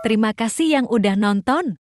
Terima kasih yang udah nonton.